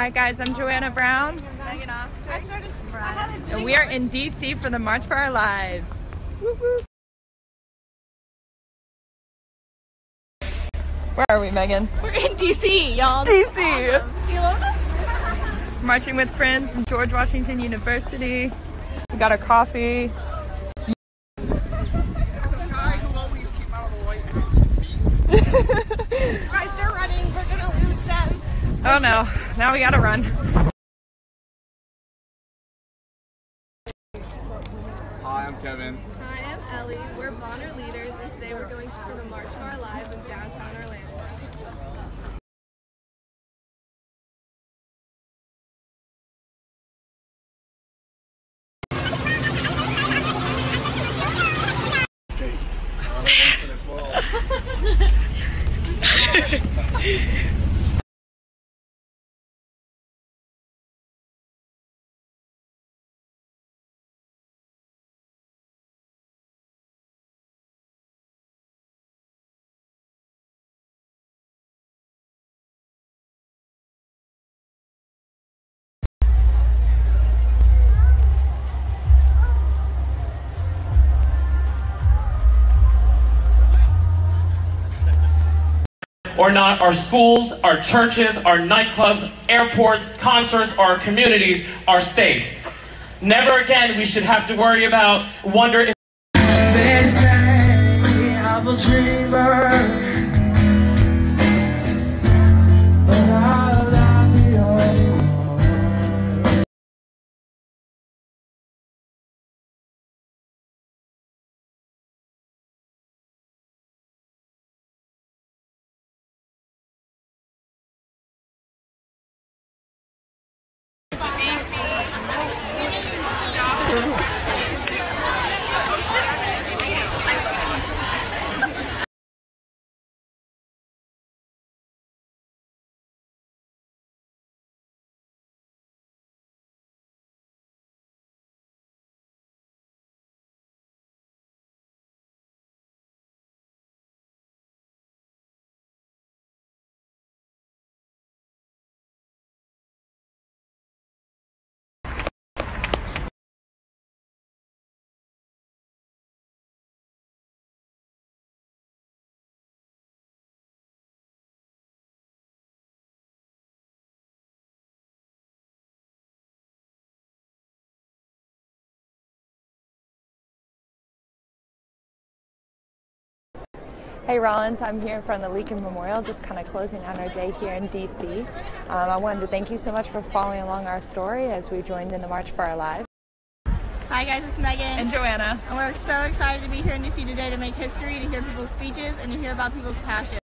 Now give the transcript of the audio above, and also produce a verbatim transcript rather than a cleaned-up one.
Hi guys, I'm Joanna Brown. And we are in D C for the March for Our Lives. Where are we, Megan? We're in D C, y'all. D C. Awesome. Marching with friends from George Washington University. We got our coffee. Guys, they're running. We're gonna lose them. Oh no! Now we gotta run. Hi, I'm Kevin. Hi, I'm Ellie. We're Bonner Leaders, and today we're going to for the March of Our Lives in downtown Orlando. Or not, our schools, our churches, our nightclubs, airports, concerts, our communities are safe. Never again we should have to worry about, wonder if... They say I'm a dreamer, but I'm not the only one. Hey Rollins, I'm here from the Lincoln Memorial, just kind of closing out our day here in D C. Um, I wanted to thank you so much for following along our story as we joined in the March for Our Lives. Hi guys, it's Megan. And Joanna. And we're so excited to be here in D C today to make history, to hear people's speeches, and to hear about people's passions.